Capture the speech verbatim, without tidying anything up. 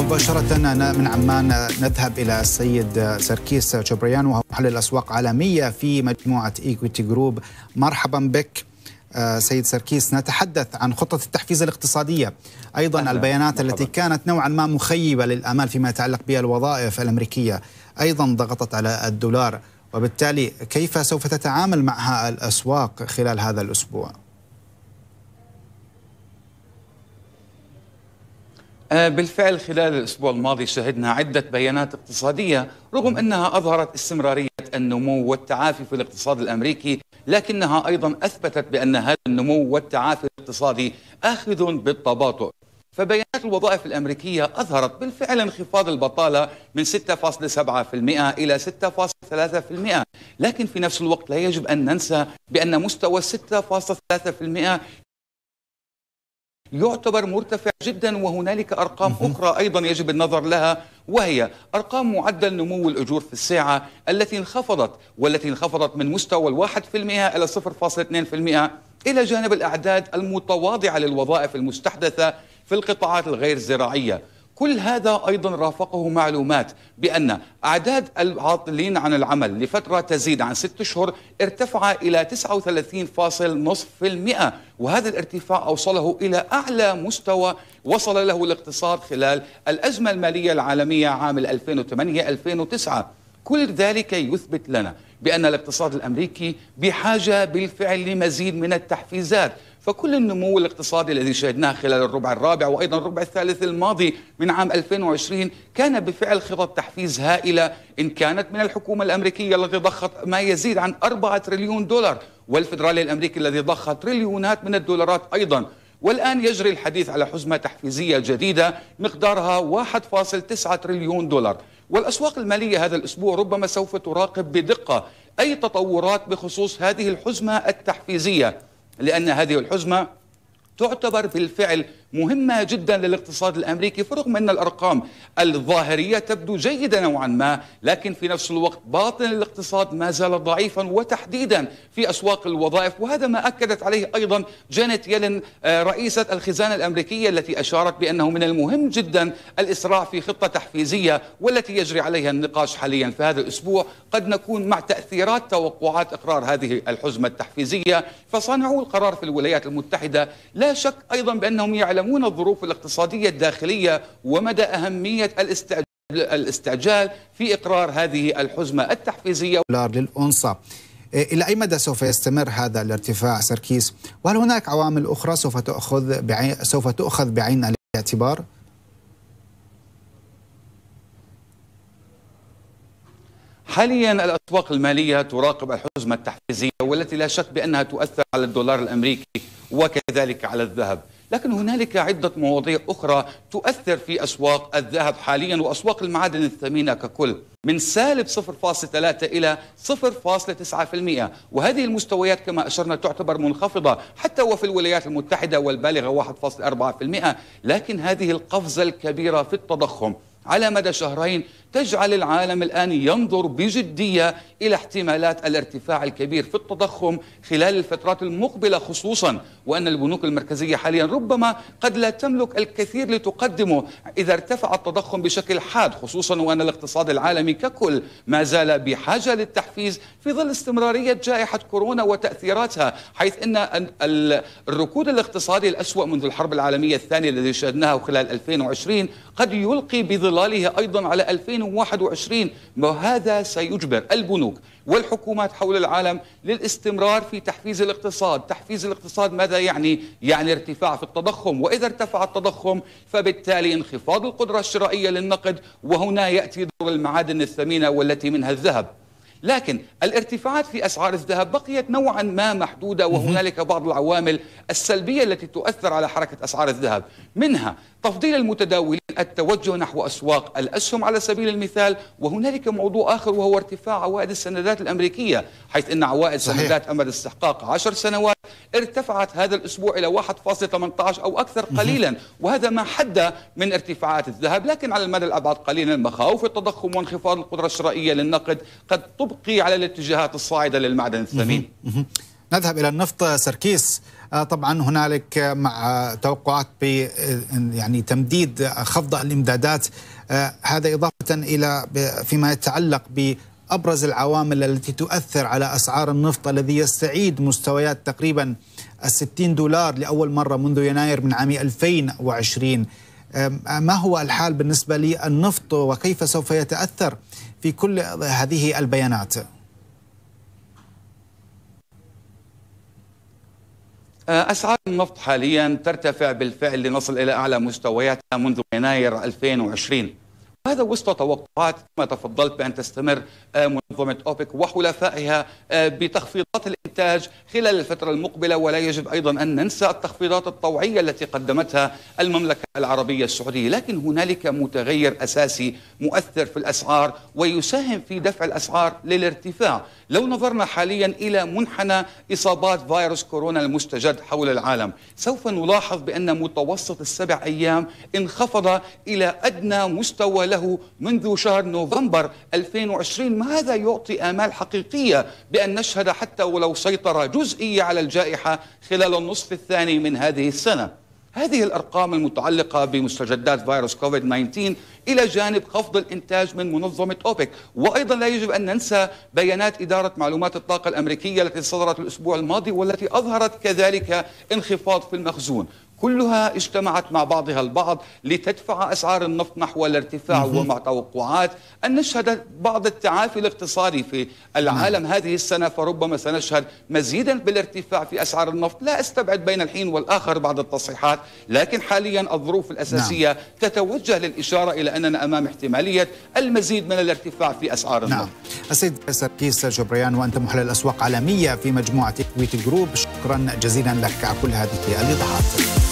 مباشرة من عمان نذهب إلى السيد سركيس شبريان وهو محلل أسواق عالمية في مجموعة إكويتي جروب. مرحبا بك سيد سركيس، نتحدث عن خطة التحفيز الاقتصادية، أيضا أهلا. البيانات مرحبا. التي كانت نوعا ما مخيبة للأمال فيما يتعلق بها الوظائف الأمريكية، أيضا ضغطت على الدولار، وبالتالي كيف سوف تتعامل معها الأسواق خلال هذا الأسبوع؟ بالفعل خلال الأسبوع الماضي شهدنا عدة بيانات اقتصادية رغم أنها أظهرت استمرارية النمو والتعافي في الاقتصاد الأمريكي، لكنها أيضا أثبتت بأن هذا النمو والتعافي الاقتصادي آخذ بالتباطؤ. فبيانات الوظائف الأمريكية أظهرت بالفعل انخفاض البطالة من ستة فاصلة سبعة بالمئة إلى ستة فاصلة ثلاثة بالمئة، لكن في نفس الوقت لا يجب أن ننسى بأن مستوى ستة فاصلة ثلاثة بالمئة يعتبر مرتفع جدا، وهنالك أرقام أخرى أيضا يجب النظر لها، وهي أرقام معدل نمو الأجور في الساعة التي انخفضت والتي انخفضت من مستوى الواحد في المئة إلى صفر فاصلة اثنين بالمئة، إلى جانب الأعداد المتواضعة للوظائف المستحدثة في القطاعات الغير زراعية. كل هذا أيضا رافقه معلومات بأن أعداد العاطلين عن العمل لفترة تزيد عن ست أشهر ارتفع إلى تسعة وثلاثين فاصلة خمسة بالمئة، وهذا الارتفاع أوصله إلى أعلى مستوى وصل له الاقتصاد خلال الأزمة المالية العالمية عام ألفين وثمانية ألفين وتسعة. كل ذلك يثبت لنا بأن الاقتصاد الأمريكي بحاجة بالفعل لمزيد من التحفيزات. فكل النمو الاقتصادي الذي شهدناه خلال الربع الرابع وأيضا الربع الثالث الماضي من عام ألفين وعشرين كان بالفعل خطط تحفيز هائلة، إن كانت من الحكومة الأمريكية التي ضخت ما يزيد عن أربعة تريليون دولار، والفدرالي الأمريكي الذي ضخ تريليونات من الدولارات أيضا. والآن يجري الحديث على حزمة تحفيزية جديدة مقدارها واحد فاصلة تسعة تريليون دولار. والأسواق المالية هذا الأسبوع ربما سوف تراقب بدقة أي تطورات بخصوص هذه الحزمة التحفيزية، لأن هذه الحزمة تعتبر بالفعل مهمة جدا للاقتصاد الأمريكي. فرغم أن الأرقام الظاهرية تبدو جيدة نوعا ما، لكن في نفس الوقت باطن الاقتصاد ما زال ضعيفا، وتحديدا في أسواق الوظائف، وهذا ما أكدت عليه أيضا جانيت يلن رئيسة الخزانة الأمريكية، التي أشارت بأنه من المهم جدا الإسراع في خطة تحفيزية والتي يجري عليها النقاش حاليا. فهذا الأسبوع قد نكون مع تأثيرات توقعات إقرار هذه الحزمة التحفيزية، فصانعو القرار في الولايات المتحدة لا شك أيضا بأنهم يعلمون يعلمون الظروف الاقتصادية الداخلية ومدى أهمية الاستعجال الاستعجال في إقرار هذه الحزمة التحفيزية. للأنصة إلى أي مدى سوف يستمر هذا الارتفاع سركيس؟ وهل هناك عوامل أخرى سوف تأخذ بعين سوف تأخذ بعين الاعتبار؟ حاليا الأسواق المالية تراقب الحزمة التحفيزية والتي لا شك بأنها تؤثر على الدولار الأمريكي وكذلك على الذهب، لكن هنالك عدة مواضيع أخرى تؤثر في أسواق الذهب حاليا وأسواق المعادن الثمينة ككل، من سالب صفر فاصلة ثلاثة إلى صفر فاصلة تسعة بالمئة، وهذه المستويات كما أشرنا تعتبر منخفضة حتى وفي الولايات المتحدة والبالغة واحد فاصلة أربعة بالمئة، لكن هذه القفزة الكبيرة في التضخم على مدى شهرين تجعل العالم الآن ينظر بجدية إلى احتمالات الارتفاع الكبير في التضخم خلال الفترات المقبلة، خصوصا وأن البنوك المركزية حاليا ربما قد لا تملك الكثير لتقدمه إذا ارتفع التضخم بشكل حاد، خصوصا وأن الاقتصاد العالمي ككل ما زال بحاجة للتحفيز في ظل استمرارية جائحة كورونا وتأثيراتها، حيث أن الركود الاقتصادي الأسوأ منذ الحرب العالمية الثانية الذي شهدناه خلال ألفين وعشرين قد يلقي بظلاله أيضا على ألفين وواحد وعشرين، وهذا سيجبر البنوك والحكومات حول العالم للاستمرار في تحفيز الاقتصاد. تحفيز الاقتصاد ماذا يعني؟ يعني ارتفاع في التضخم، وإذا ارتفع التضخم فبالتالي انخفاض القدرة الشرائية للنقد، وهنا يأتي دور المعادن الثمينة والتي منها الذهب. لكن الارتفاعات في أسعار الذهب بقيت نوعا ما محدودة، وهنالك بعض العوامل السلبية التي تؤثر على حركة أسعار الذهب، منها تفضيل المتداولين التوجه نحو أسواق الأسهم على سبيل المثال، وهنالك موضوع آخر وهو ارتفاع عوائد السندات الأمريكية، حيث أن عوائد سندات أمد استحقاق عشر سنوات ارتفعت هذا الأسبوع إلى واحد فاصلة ثمانية عشر أو أكثر قليلا، وهذا ما حد من ارتفاعات الذهب. لكن على المدى الأبعد قليلا مخاوف التضخم وانخفاض القدرة الشرائية للنقد قد تبقي على الاتجاهات الصاعدة للمعدن الثمين. نذهب إلى النفط سركيس، طبعا هنالك مع توقعات ب يعني تمديد خفض الامدادات، هذا إضافة إلى فيما يتعلق ب أبرز العوامل التي تؤثر على أسعار النفط الذي يستعيد مستويات تقريبا الستين دولار لأول مرة منذ يناير من عام ألفين وعشرين. ما هو الحال بالنسبة للنفط وكيف سوف يتأثر في كل هذه البيانات؟ أسعار النفط حاليا ترتفع بالفعل لنصل إلى أعلى مستوياتها منذ يناير ألفين وعشرين، هذا وسط توقعات كما تفضلت بأن تستمر منظمة أوبك وحلفائها بتخفيضات الإنتاج خلال الفترة المقبلة، ولا يجب أيضا أن ننسى التخفيضات الطوعية التي قدمتها المملكة العربية السعودية. لكن هنالك متغير أساسي مؤثر في الأسعار ويساهم في دفع الأسعار للارتفاع. لو نظرنا حاليا إلى منحنى إصابات فيروس كورونا المستجد حول العالم، سوف نلاحظ بأن متوسط السبع أيام انخفض إلى أدنى مستوى له منذ شهر نوفمبر ألفين وعشرين. هذا يعطي آمال حقيقية بأن نشهد حتى ولو سيطرة جزئية على الجائحة خلال النصف الثاني من هذه السنة. هذه الأرقام المتعلقة بمستجدات فيروس كوفيد تسعة عشر إلى جانب خفض الإنتاج من منظمة أوبك، وأيضا لا يجب أن ننسى بيانات إدارة معلومات الطاقة الأمريكية التي صدرت الأسبوع الماضي والتي أظهرت كذلك انخفاض في المخزون، كلها اجتمعت مع بعضها البعض لتدفع أسعار النفط نحو الارتفاع، ومع توقعات أن نشهد بعض التعافي الاقتصادي في العالم هذه السنة، فربما سنشهد مزيدا بالارتفاع في أسعار النفط. لا أستبعد بين الحين والآخر بعض التصحيحات، لكن حاليا الظروف الأساسية تتوجه للإشارة إلى أننا أمام احتمالية المزيد من الارتفاع في أسعار النفط. السيد سركيس شبريان، وأنت محلل أسواق عالمية في مجموعة إكويتي جروب، شكرا جزيلا لك على كل هذه الإيضاحات.